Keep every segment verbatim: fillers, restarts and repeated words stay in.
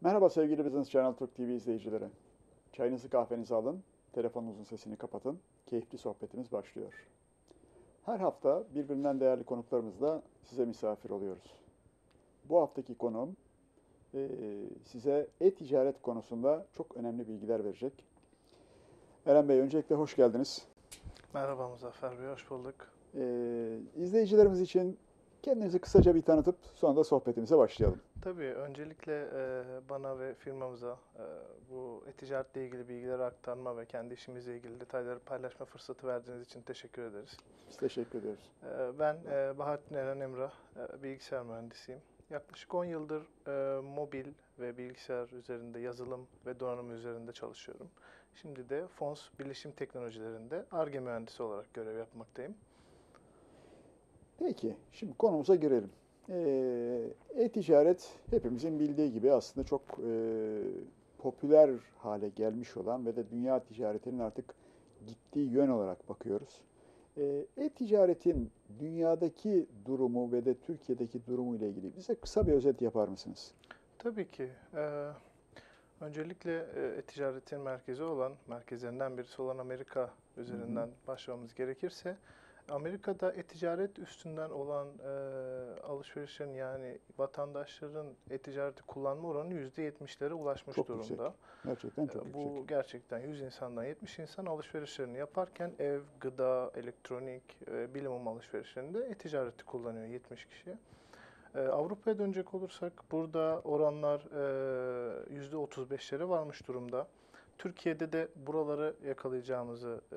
Merhaba sevgili Business Channel Türk T V izleyicileri. Çayınızı kahvenizi alın, telefonunuzun sesini kapatın. Keyifli sohbetimiz başlıyor. Her hafta birbirinden değerli konuklarımızla size misafir oluyoruz. Bu haftaki konuğum e, size e-ticaret konusunda çok önemli bilgiler verecek. Eren Bey, öncelikle hoş geldiniz. Merhaba Muzaffer Bey, hoş bulduk. E, izleyicilerimiz için kendinizi kısaca bir tanıtıp sonra da sohbetimize başlayalım. Tabii, öncelikle e, bana ve firmamıza e, bu e-ticaretle ilgili bilgileri aktarma ve kendi işimizle ilgili detayları paylaşma fırsatı verdiğiniz için teşekkür ederiz. Biz teşekkür ederiz. E, ben e, Bahaddin Eren Emrah, e, bilgisayar mühendisiyim. Yaklaşık on yıldır e, mobil ve bilgisayar üzerinde, yazılım ve donanım üzerinde çalışıyorum. Şimdi de Fons Birleşim Teknolojileri'nde Ar-Ge mühendisi olarak görev yapmaktayım. Peki, şimdi konumuza girelim. E-ticaret hepimizin bildiği gibi aslında çok e, popüler hale gelmiş olan ve de dünya ticaretinin artık gittiği yön olarak bakıyoruz. E-ticaretin dünyadaki durumu ve de Türkiye'deki durumu ile ilgili bize kısa bir özet yapar mısınız? Tabii ki. Ee, öncelikle e-ticaretin merkezi olan, merkezlerinden birisi olan Amerika üzerinden Hı-hı. başlamamız gerekirse, Amerika'da e-ticaret üstünden olan e, alışverişlerin, yani vatandaşların e-ticareti kullanma oranı yüzde yetmişlere ulaşmış çok durumda. Yüksek. Gerçekten çok e, bu yüksek. Bu gerçekten yüz insandan yetmiş insan alışverişlerini yaparken ev, gıda, elektronik, e, bilimum alışverişlerinde e-ticareti kullanıyor yetmiş kişi. E, Avrupa'ya dönecek olursak burada oranlar e, yüzde otuz beşlere varmış durumda. Türkiye'de de buraları yakalayacağımızı e,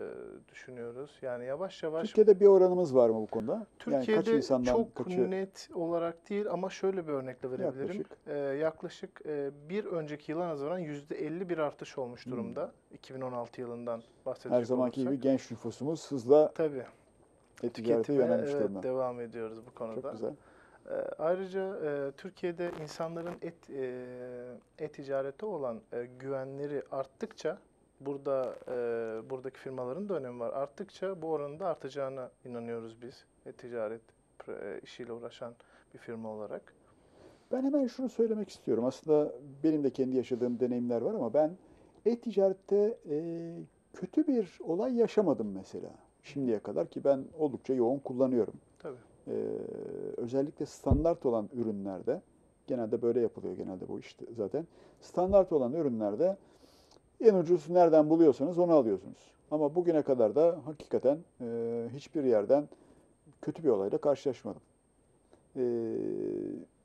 düşünüyoruz. Yani yavaş yavaş... Türkiye'de bir oranımız var mı bu konuda? Türkiye'de yani kaç insandan çok kaçı... net olarak değil ama şöyle bir örnekle verebilirim. Yaklaşık, e, yaklaşık e, bir önceki yıla nazaran yüzde elli bir artış olmuş durumda. Hmm. iki bin on altı yılından bahsedecek Her zamanki olursak. gibi genç nüfusumuz hızla Tabii. ticarete yönelmiş durumda. Evet, devam ediyoruz bu konuda. Çok güzel. Ayrıca e, Türkiye'de insanların et, e, e-ticarete olan e, güvenleri arttıkça, burada e, buradaki firmaların da önemi var. Arttıkça bu oranın da artacağına inanıyoruz biz, e-ticaret e, işiyle uğraşan bir firma olarak. Ben hemen şunu söylemek istiyorum. Aslında benim de kendi yaşadığım deneyimler var ama ben e-ticarette e, kötü bir olay yaşamadım mesela şimdiye kadar, ki ben oldukça yoğun kullanıyorum. Tabii. Ee, özellikle standart olan ürünlerde, genelde böyle yapılıyor genelde bu iş zaten. Standart olan ürünlerde en ucuz nereden buluyorsanız onu alıyorsunuz. Ama bugüne kadar da hakikaten e, hiçbir yerden kötü bir olayla karşılaşmadım. E,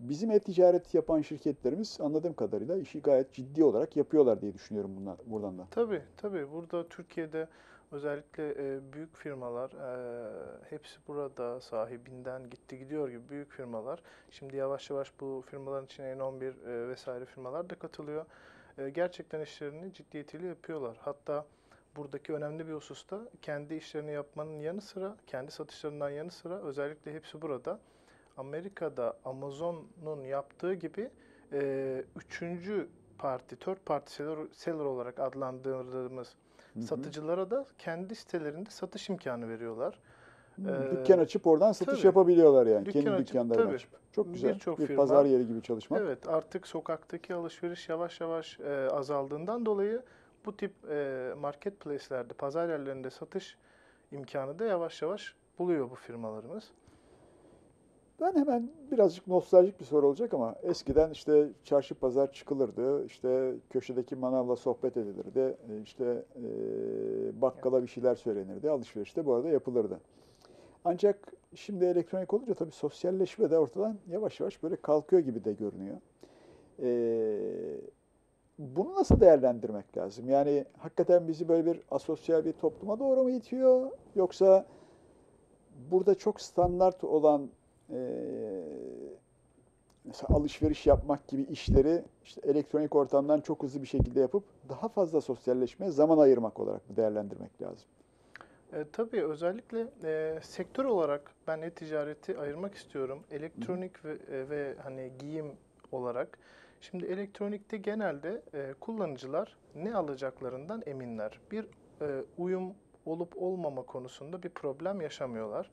bizim e-ticaret yapan şirketlerimiz anladığım kadarıyla işi gayet ciddi olarak yapıyorlar diye düşünüyorum bundan, buradan da. Tabii tabii. Burada Türkiye'de özellikle e, büyük firmalar, e, hepsi burada sahibinden gitti gidiyor gibi büyük firmalar. Şimdi yavaş yavaş bu firmaların içine N on bir e, vesaire firmalar da katılıyor. E, gerçekten işlerini ciddiyetiyle yapıyorlar. Hatta buradaki önemli bir hususta kendi işlerini yapmanın yanı sıra, kendi satışlarından yanı sıra özellikle hepsi burada. Amerika'da Amazon'un yaptığı gibi e, üçüncü parti, third party seller, seller olarak adlandırdığımız satıcılara da kendi sitelerinde satış imkanı veriyorlar. Ee, Dükkan açıp oradan satış tabii, yapabiliyorlar yani. Dükkan kendi açıp, dükkanlarını tabii. açıp. Çok güzel. Bir, çok bir firma, pazar yeri gibi çalışmak. Evet, artık sokaktaki alışveriş yavaş yavaş e, azaldığından dolayı bu tip e, marketplace'lerde, pazar yerlerinde satış imkanı da yavaş yavaş buluyor bu firmalarımız. Ben hemen birazcık nostaljik bir soru olacak ama eskiden işte çarşı pazar çıkılırdı, işte köşedeki manavla sohbet edilirdi, işte bakkala bir şeyler söylenirdi, alışveriş de bu arada yapılırdı. Ancak şimdi elektronik olunca tabii sosyalleşme de ortadan yavaş yavaş böyle kalkıyor gibi de görünüyor. Bunu nasıl değerlendirmek lazım? Yani hakikaten bizi böyle bir asosyal bir topluma doğru mu itiyor, yoksa burada çok standart olan Ee, mesela alışveriş yapmak gibi işleri işte elektronik ortamdan çok hızlı bir şekilde yapıp daha fazla sosyalleşmeye zaman ayırmak olarak mı değerlendirmek lazım? E, tabii özellikle e, sektör olarak ben e-ticareti ayırmak istiyorum. Elektronik ve, e, ve hani giyim olarak. Şimdi elektronikte genelde e, kullanıcılar ne alacaklarından eminler. Bir e, uyum olup olmama konusunda bir problem yaşamıyorlar.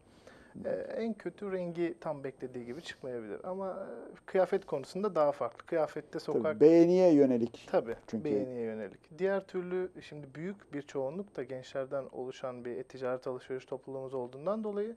Ee, en kötü rengi tam beklediği gibi çıkmayabilir. Ama kıyafet konusunda daha farklı. Kıyafette sokak... Tabii, beğeniye yönelik. Tabii, çünkü... beğeniye yönelik. Diğer türlü şimdi büyük bir çoğunluk da gençlerden oluşan bir ticaret alışveriş topluluğumuz olduğundan dolayı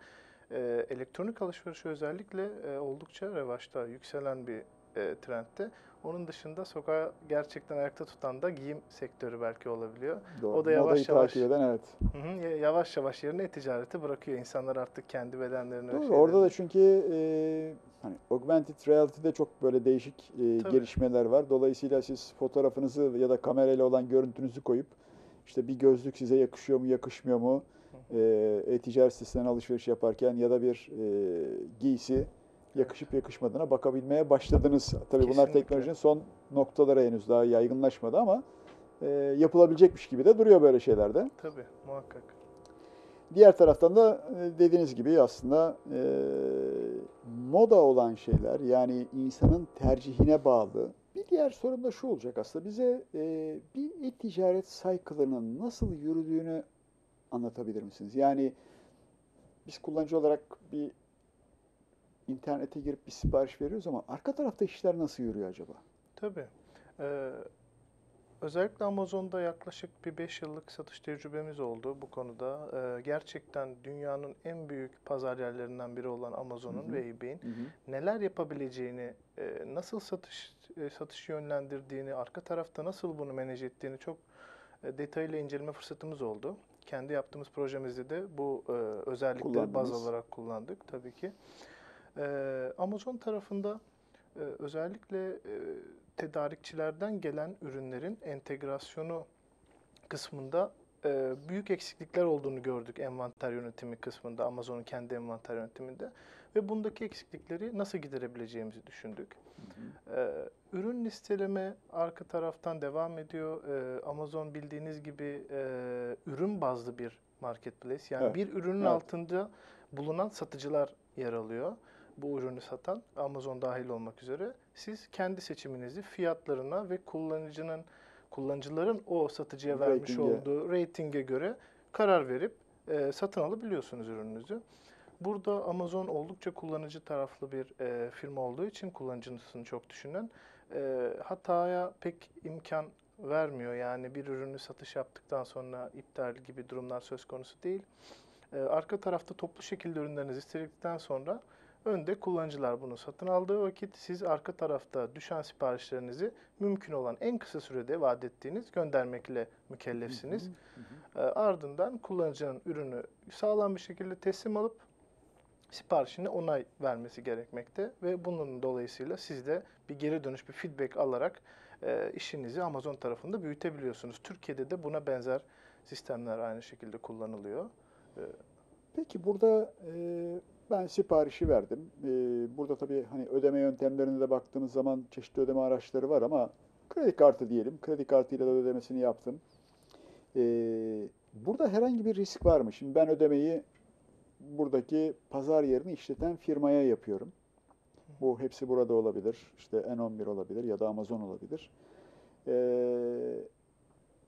e, elektronik alışverişi özellikle e, oldukça revaçta, yükselen bir e, trendte. Onun dışında sokağı gerçekten ayakta tutan da giyim sektörü belki olabiliyor. Doğru. O da yavaş yavaş, takip eden, evet. Hı hı, yavaş yavaş yerine e-ticareti bırakıyor. İnsanlar artık kendi bedenlerini... Doğru, orada da çünkü e, hani augmented reality'de çok böyle değişik e, gelişmeler var. Dolayısıyla siz fotoğrafınızı ya da kamerayla olan görüntünüzü koyup işte bir gözlük size yakışıyor mu, yakışmıyor mu, e-ticaret sitesinden alışveriş yaparken ya da bir e, giysi yakışıp yakışmadığına bakabilmeye başladınız. Tabii kesinlikle. Bunlar teknolojinin son noktaları, henüz daha yaygınlaşmadı ama e, yapılabilecekmiş gibi de duruyor böyle şeylerde. Tabii, muhakkak. Diğer taraftan da dediğiniz gibi aslında e, moda olan şeyler, yani insanın tercihine bağlı. Bir diğer sorum da şu olacak aslında, bize e, bir e-ticaret cycle'ının nasıl yürüdüğünü anlatabilir misiniz? Yani biz kullanıcı olarak bir İnternete girip bir sipariş veriyoruz ama arka tarafta işler nasıl yürüyor acaba? Tabii. Ee, özellikle Amazon'da yaklaşık bir beş yıllık satış tecrübemiz oldu bu konuda. Ee, gerçekten dünyanın en büyük pazar yerlerinden biri olan Amazon'un ve eBay'in neler yapabileceğini, e, nasıl satış e, satış yönlendirdiğini, arka tarafta nasıl bunu manage ettiğini çok e, detaylı inceleme fırsatımız oldu. Kendi yaptığımız projemizde de bu e, özellikleri baz olarak kullandık tabii ki. Amazon tarafında özellikle tedarikçilerden gelen ürünlerin entegrasyonu kısmında büyük eksiklikler olduğunu gördük envanter yönetimi kısmında, Amazon'un kendi envanter yönetiminde ve bundaki eksiklikleri nasıl giderebileceğimizi düşündük. Hı hı. Ürün listeleme arka taraftan devam ediyor. Amazon bildiğiniz gibi ürün bazlı bir marketplace, yani evet, bir ürünün evet, altında bulunan satıcılar yer alıyor. Bu ürünü satan, Amazon dahil olmak üzere, siz kendi seçiminizi fiyatlarına ve kullanıcının kullanıcıların o satıcıya vermiş ratinge. olduğu reytinge göre karar verip e, satın alabiliyorsunuz ürününüzü. Burada Amazon oldukça kullanıcı taraflı bir e, firma olduğu için kullanıcısını çok düşünen, e, hataya pek imkan vermiyor. Yani bir ürünü satış yaptıktan sonra iptal gibi durumlar söz konusu değil. Arka tarafta toplu şekilde ürünlerinizi istedikten sonra önde kullanıcılar bunu satın aldığı vakit siz arka tarafta düşen siparişlerinizi mümkün olan en kısa sürede vaat ettiğiniz göndermekle mükellefsiniz. Hı hı hı. Ardından kullanıcının ürünü sağlam bir şekilde teslim alıp siparişine onay vermesi gerekmekte ve bunun dolayısıyla siz de bir geri dönüş, bir feedback alarak işinizi Amazon tarafında büyütebiliyorsunuz. Türkiye'de de buna benzer sistemler aynı şekilde kullanılıyor. Peki burada e, ben siparişi verdim. E, burada tabii hani ödeme yöntemlerine de baktığımız zaman çeşitli ödeme araçları var ama kredi kartı diyelim. Kredi kartıyla da ödemesini yaptım. E, burada herhangi bir risk var mı? Şimdi ben ödemeyi buradaki pazar yerini işleten firmaya yapıyorum. Bu hepsi burada olabilir. İşte N on bir olabilir ya da Amazon olabilir. Eee...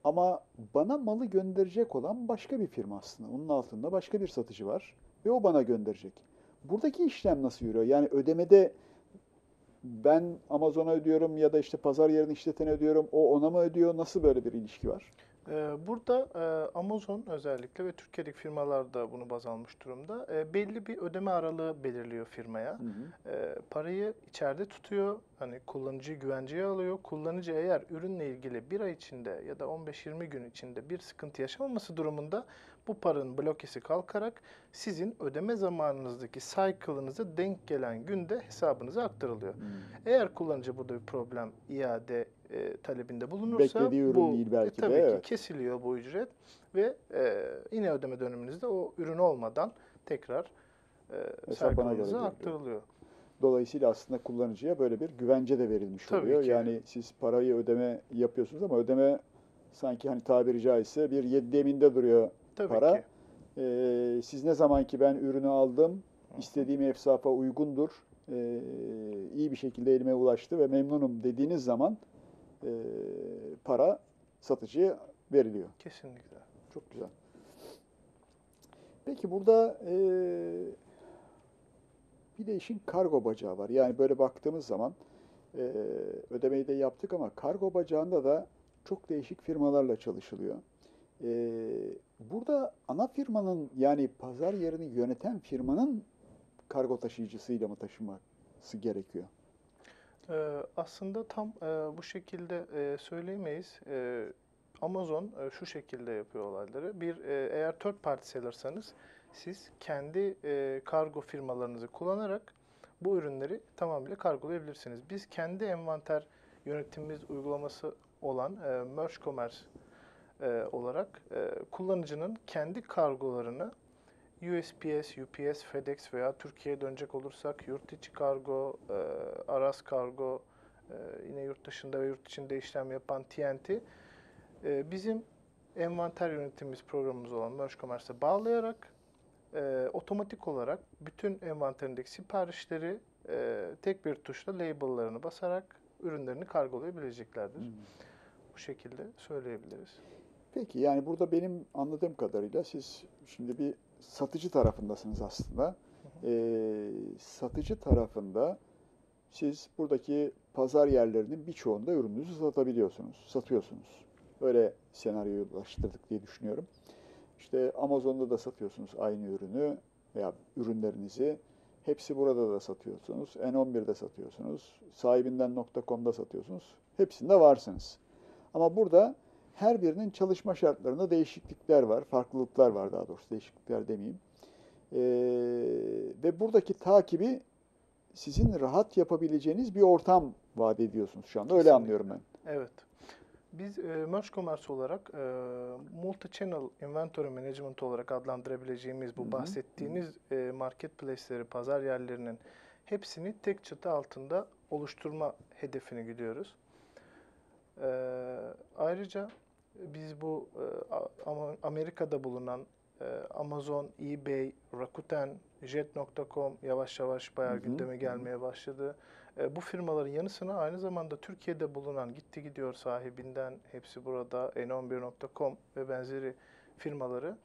Ama bana malı gönderecek olan başka bir firma aslında. Onun altında başka bir satıcı var ve o bana gönderecek. Buradaki işlem nasıl yürüyor? Yani ödemede ben Amazon'a ödüyorum ya da işte pazar yerini işletene ödüyorum, o ona mı ödüyor? Nasıl böyle bir ilişki var? Burada Amazon özellikle ve Türkiye'deki firmalar da bunu baz almış durumda. Belli bir ödeme aralığı belirliyor firmaya. Hı hı. Parayı içeride tutuyor, hani kullanıcıyı güvenceye alıyor. Kullanıcı eğer ürünle ilgili bir ay içinde ya da on beş yirmi gün içinde bir sıkıntı yaşamaması durumunda bu paranın blokesi kalkarak sizin ödeme zamanınızdaki cycle'ınıza denk gelen günde hesabınıza aktarılıyor. Hmm. Eğer kullanıcı burada bir problem, iade e, talebinde bulunursa beklediği ürün bu, değil belki e, tabii de, evet. ki kesiliyor bu ücret ve e, yine ödeme döneminizde o ürün olmadan tekrar e, cycle'ınıza aktarılıyor. Dolayısıyla aslında kullanıcıya böyle bir güvence de verilmiş tabii oluyor. Ki. Yani siz parayı ödeme yapıyorsunuz ama ödeme sanki hani tabiri caizse bir yedi deminde duruyor. Tabii para. Ki. Ee, siz ne zaman ki ben ürünü aldım, istediğim efsafa uygundur, ee, iyi bir şekilde elime ulaştı ve memnunum dediğiniz zaman e, para satıcıya veriliyor. Kesinlikle. Çok güzel. Peki burada e, Bir de işin kargo bacağı var. Yani böyle baktığımız zaman e, ödemeyi de yaptık ama kargo bacağında da çok değişik firmalarla çalışılıyor. E, burada ana firmanın, yani pazar yerini yöneten firmanın kargo taşıyıcısıyla mı taşıması gerekiyor? Ee, aslında tam e, bu şekilde e, söyleyemeyiz. E, Amazon e, şu şekilde yapıyor olayları. Bir, e, eğer third party sellersanız siz kendi e, kargo firmalarınızı kullanarak bu ürünleri tamamıyla kargolayabilirsiniz. Biz kendi envanter yönetimimiz uygulaması olan e, Merge Commerce e, olarak e, kullanıcının kendi kargolarını U S P S, U P S, FedEx veya Türkiye'ye dönecek olursak yurt içi kargo, e, Aras kargo, e, yine yurt dışında ve yurt içinde işlem yapan T N T, e, bizim envanter yönetimimiz programımız olan Merge Commerce'e bağlayarak e, otomatik olarak bütün envanterindeki siparişleri e, tek bir tuşla label'larını basarak ürünlerini kargolayabileceklerdir. Hmm. Bu şekilde söyleyebiliriz. Peki, yani burada benim anladığım kadarıyla siz şimdi bir satıcı tarafındasınız aslında. Ee, satıcı tarafında siz buradaki pazar yerlerinin birçoğunda ürününüzü satabiliyorsunuz, satıyorsunuz. Öyle senaryoyu ulaştırdık diye düşünüyorum. İşte Amazon'da da satıyorsunuz aynı ürünü veya ürünlerinizi. Hepsi burada da satıyorsunuz. N on bir'de satıyorsunuz. sahibinden nokta com'da satıyorsunuz. Hepsinde varsınız. Ama burada her birinin çalışma şartlarında değişiklikler var, farklılıklar var daha doğrusu, değişiklikler demeyeyim. Ee, ve buradaki takibi sizin rahat yapabileceğiniz bir ortam vaat ediyorsunuz şu anda. Öyle Kesinlikle. Anlıyorum ben. Evet. Biz e, Merge Commerce olarak e, Multi Channel Inventory Management olarak adlandırabileceğimiz bu Hı-hı. bahsettiğiniz e, marketplace'leri, pazar yerlerinin hepsini tek çatı altında oluşturma hedefini gidiyoruz. E, ayrıca biz bu e, Amerika'da bulunan e, Amazon, eBay, Rakuten, Jet nokta com yavaş yavaş bayağı hı hı, gündeme gelmeye hı. başladı. E, bu firmaların yanı sıra aynı zamanda Türkiye'de bulunan Gitti Gidiyor Sahibinden, Hepsi Burada, N on bir nokta com ve benzeri firmaları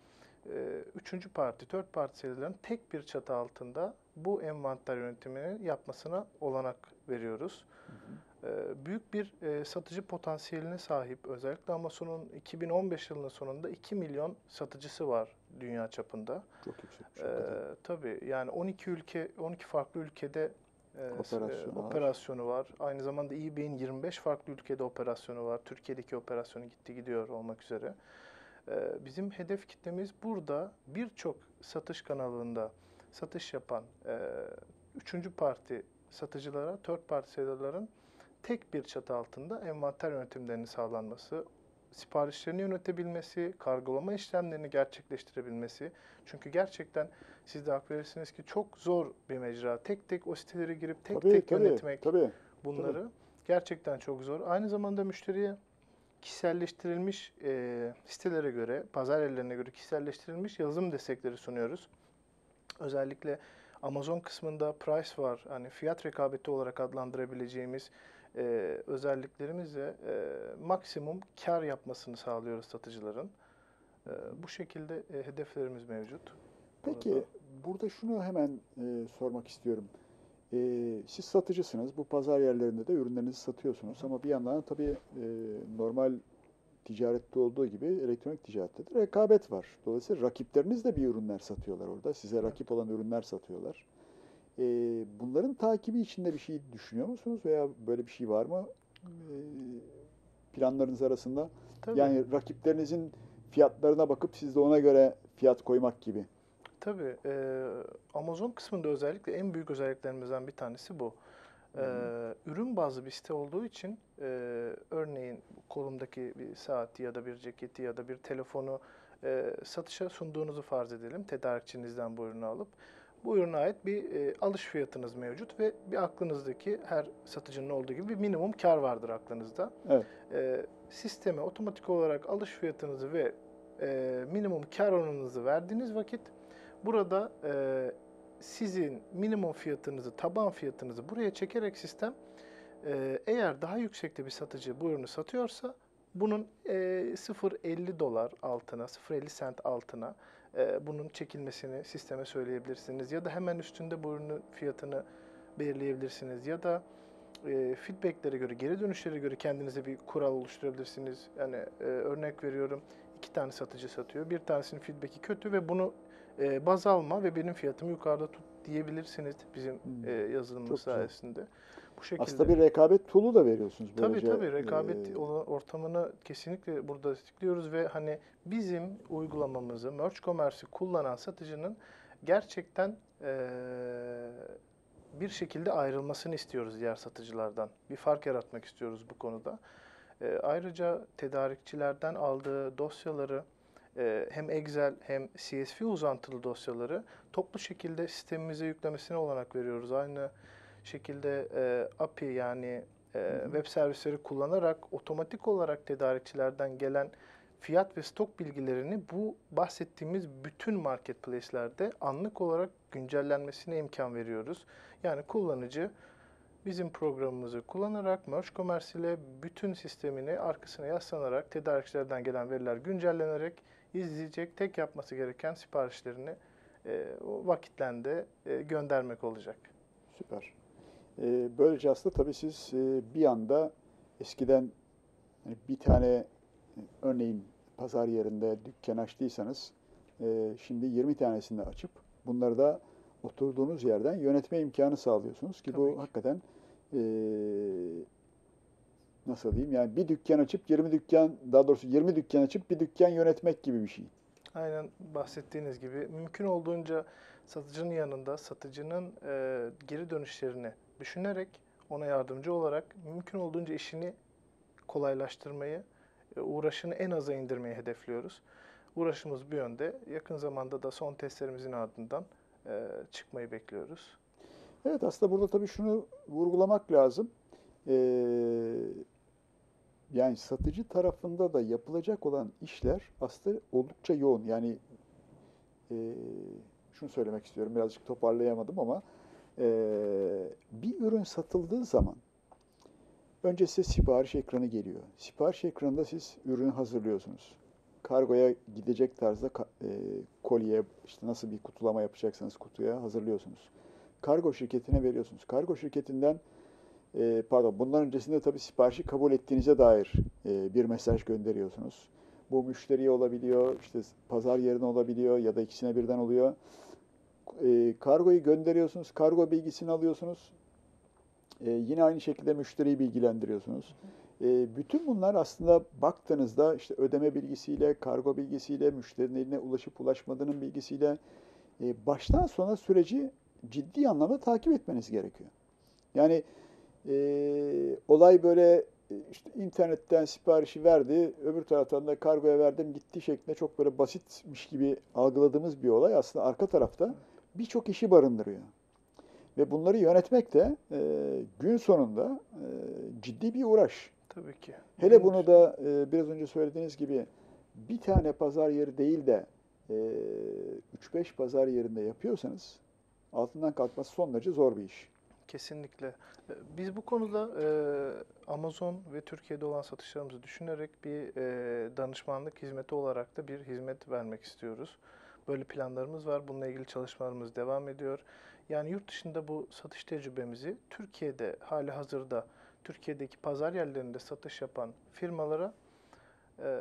e, üçüncü parti, dört parti serilerin tek bir çatı altında bu envanter yönetimini yapmasına olanak veriyoruz. Hı hı. Büyük bir e, satıcı potansiyeline sahip. Özellikle Amazon'un iki bin on beş yılının sonunda iki milyon satıcısı var dünya çapında. Çok yüksek. Ee, tabii yani on iki ülke on iki farklı ülkede e, operasyonu, e, operasyonu var. var. Aynı zamanda eBay'in yirmi beş farklı ülkede operasyonu var. Türkiye'deki operasyonu Gitti Gidiyor olmak üzere. E, bizim hedef kitlemiz burada birçok satış kanalında satış yapan e, üçüncü parti satıcılara, third party seller'ların tek bir çatı altında envanter yönetimlerinin sağlanması, siparişlerini yönetebilmesi, kargolama işlemlerini gerçekleştirebilmesi. Çünkü gerçekten siz de hak verirsiniz ki çok zor bir mecra. Tek tek o sitelere girip tek tabii, tek tabii, yönetmek tabii, bunları tabii. gerçekten çok zor. Aynı zamanda müşteriye kişiselleştirilmiş e, sitelere göre, pazar yerlerine göre kişiselleştirilmiş yazılım destekleri sunuyoruz. Özellikle Amazon kısmında price var, hani fiyat rekabeti olarak adlandırabileceğimiz Ee, özelliklerimizle e, maksimum kar yapmasını sağlıyoruz satıcıların. E, bu şekilde e, hedeflerimiz mevcut. Peki burada, burada şunu hemen e, sormak istiyorum. E, siz satıcısınız, bu pazar yerlerinde de ürünlerinizi satıyorsunuz ama bir yandan tabii e, normal ticarette olduğu gibi elektronik ticarette de rekabet var. Dolayısıyla rakipleriniz de bir ürünler satıyorlar orada, size rakip olan ürünler satıyorlar. Bunların takibi içinde bir şey düşünüyor musunuz veya böyle bir şey var mı planlarınız arasında? Tabii. Yani rakiplerinizin fiyatlarına bakıp siz de ona göre fiyat koymak gibi. Tabii. Amazon kısmında özellikle en büyük özelliklerimizden bir tanesi bu. Hı-hı. Ürün bazlı bir site olduğu için örneğin kolumdaki bir saati ya da bir ceketi ya da bir telefonu satışa sunduğunuzu farz edelim. Tedarikçinizden bu ürünü alıp bu ürüne ait bir e, alış fiyatınız mevcut ve bir aklınızdaki her satıcının olduğu gibi bir minimum kar vardır aklınızda. Evet. E, sisteme otomatik olarak alış fiyatınızı ve e, minimum kar oranınızı verdiğiniz vakit burada e, sizin minimum fiyatınızı, taban fiyatınızı buraya çekerek sistem e, eğer daha yüksekte bir satıcı bu ürünü satıyorsa bunun e, sıfır nokta elli dolar altına, sıfır nokta elli sent altına e, bunun çekilmesini sisteme söyleyebilirsiniz. Ya da hemen üstünde bu ürünün fiyatını belirleyebilirsiniz. Ya da e, feedbacklere göre, geri dönüşlere göre kendinize bir kural oluşturabilirsiniz. Yani e, örnek veriyorum, iki tane satıcı satıyor. Bir tanesinin feedbacki kötü ve bunu e, baz alma ve benim fiyatımı yukarıda tut diyebilirsiniz bizim hmm. e, yazılımımız sayesinde. Güzel. Bu şekilde. Aslında bir rekabet tool'u da veriyorsunuz. Tabii böylece, tabii rekabet e... ortamını kesinlikle burada destekliyoruz ve hani bizim uygulamamızı, Merge Commerce'ı kullanan satıcının gerçekten e, bir şekilde ayrılmasını istiyoruz diğer satıcılardan. Bir fark yaratmak istiyoruz bu konuda. E, ayrıca tedarikçilerden aldığı dosyaları, hem Excel hem C S V uzantılı dosyaları toplu şekilde sistemimize yüklemesine olanak veriyoruz. Aynı şekilde A P I yani web servisleri kullanarak otomatik olarak tedarikçilerden gelen fiyat ve stok bilgilerini bu bahsettiğimiz bütün marketplace'lerde anlık olarak güncellenmesine imkan veriyoruz. Yani kullanıcı bizim programımızı kullanarak Merge Commerce ile bütün sistemini arkasına yaslanarak tedarikçilerden gelen veriler güncellenerek izleyecek, tek yapması gereken siparişlerini e, o vakitlerde e, göndermek olacak. Süper. E, böylece aslında tabii siz e, bir anda eskiden hani bir tane örneğin pazar yerinde dükkan açtıysanız e, şimdi yirmi tanesini açıp bunları da oturduğunuz yerden yönetme imkanı sağlıyorsunuz ki tabii bu ki. hakikaten e, nasıl diyeyim yani bir dükkan açıp yirmi dükkan daha doğrusu yirmi dükkan açıp bir dükkan yönetmek gibi bir şey. Aynen bahsettiğiniz gibi mümkün olduğunca satıcının yanında satıcının e, geri dönüşlerini düşünerek ona yardımcı olarak mümkün olduğunca işini kolaylaştırmayı, e, uğraşını en aza indirmeyi hedefliyoruz. Uğraşımız bu yönde. Yakın zamanda da son testlerimizin ardından çıkmayı bekliyoruz. Evet, aslında burada tabii şunu vurgulamak lazım. Ee, yani satıcı tarafında da yapılacak olan işler aslında oldukça yoğun. Yani e, şunu söylemek istiyorum, birazcık toparlayamadım ama e, bir ürün satıldığı zaman önce size sipariş ekranı geliyor. Sipariş ekranında siz ürünü hazırlıyorsunuz. Kargoya gidecek tarzda e, kolye, işte nasıl bir kutulama yapacaksanız kutuya hazırlıyorsunuz. Kargo şirketine veriyorsunuz. Kargo şirketinden, e, pardon bundan öncesinde tabii siparişi kabul ettiğinize dair e, bir mesaj gönderiyorsunuz. Bu müşteriye olabiliyor, işte pazar yerine olabiliyor ya da ikisine birden oluyor. E, kargoyu gönderiyorsunuz, kargo bilgisini alıyorsunuz. E, yine aynı şekilde müşteriyi bilgilendiriyorsunuz. Bütün bunlar aslında baktığınızda işte ödeme bilgisiyle, kargo bilgisiyle, müşterinin eline ulaşıp ulaşmadığının bilgisiyle baştan sona süreci ciddi anlamda takip etmeniz gerekiyor. Yani e, olay böyle işte internetten siparişi verdi, öbür taraftan da kargoya verdim gitti şeklinde çok böyle basitmiş gibi algıladığımız bir olay aslında arka tarafta birçok işi barındırıyor. Ve bunları yönetmek de e, gün sonunda e, ciddi bir uğraş. Tabii ki. Hele bunu da e, biraz önce söylediğiniz gibi bir tane pazar yeri değil de e, üç beş pazar yerinde yapıyorsanız altından kalkması son derece zor bir iş. Kesinlikle. Biz bu konuda e, Amazon ve Türkiye'de olan satışlarımızı düşünerek bir e, danışmanlık hizmeti olarak da bir hizmet vermek istiyoruz. Böyle planlarımız var. Bununla ilgili çalışmalarımız devam ediyor. Yani yurt dışında bu satış tecrübemizi Türkiye'de hali hazırda Türkiye'deki pazar yerlerinde satış yapan firmalara e,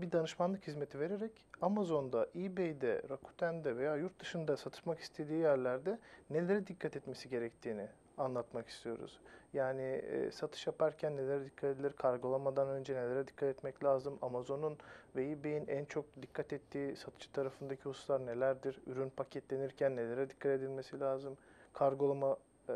bir danışmanlık hizmeti vererek Amazon'da, eBay'de, Rakuten'de veya yurt dışında satışmak istediği yerlerde nelere dikkat etmesi gerektiğini anlatmak istiyoruz. Yani e, satış yaparken nelere dikkat edilir, kargolamadan önce nelere dikkat etmek lazım, Amazon'un ve eBay'in en çok dikkat ettiği satıcı tarafındaki hususlar nelerdir, ürün paketlenirken nelere dikkat edilmesi lazım, kargolama e,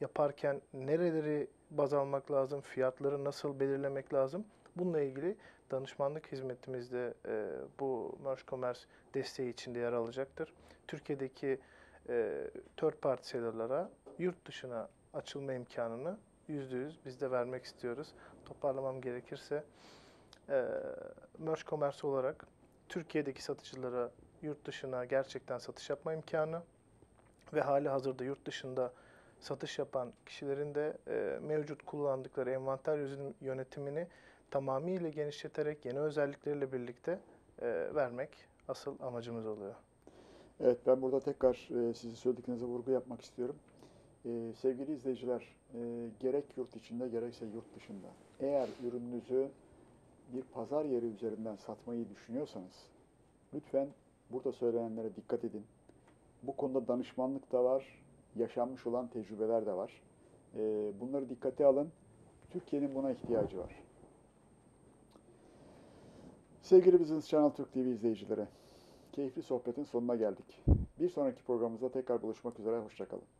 yaparken nereleri baz almak lazım, fiyatları nasıl belirlemek lazım? Bununla ilgili danışmanlık hizmetimizde e, bu Merge Commerce desteği içinde yer alacaktır. Türkiye'deki e, third party seller'lara yurt dışına açılma imkanını yüzde yüz biz de vermek istiyoruz. Toparlamam gerekirse e, Merge Commerce olarak Türkiye'deki satıcılara yurt dışına gerçekten satış yapma imkanı ve hali hazırda yurt dışında satış yapan kişilerin de e, mevcut kullandıkları envanter yönetimini tamamıyla genişleterek yeni özellikleriyle birlikte e, vermek asıl amacımız oluyor. Evet, ben burada tekrar e, sizin söylediklerinize vurgu yapmak istiyorum. E, sevgili izleyiciler, e, gerek yurt içinde gerekse yurt dışında, eğer ürününüzü bir pazar yeri üzerinden satmayı düşünüyorsanız, lütfen burada söylenenlere dikkat edin. Bu konuda danışmanlık da var, yaşanmış olan tecrübeler de var. E, bunları dikkate alın. Türkiye'nin buna ihtiyacı var. Sevgili Business Channel Türk T V izleyicilere, keyifli sohbetin sonuna geldik. Bir sonraki programımızda tekrar buluşmak üzere, hoşça kalın.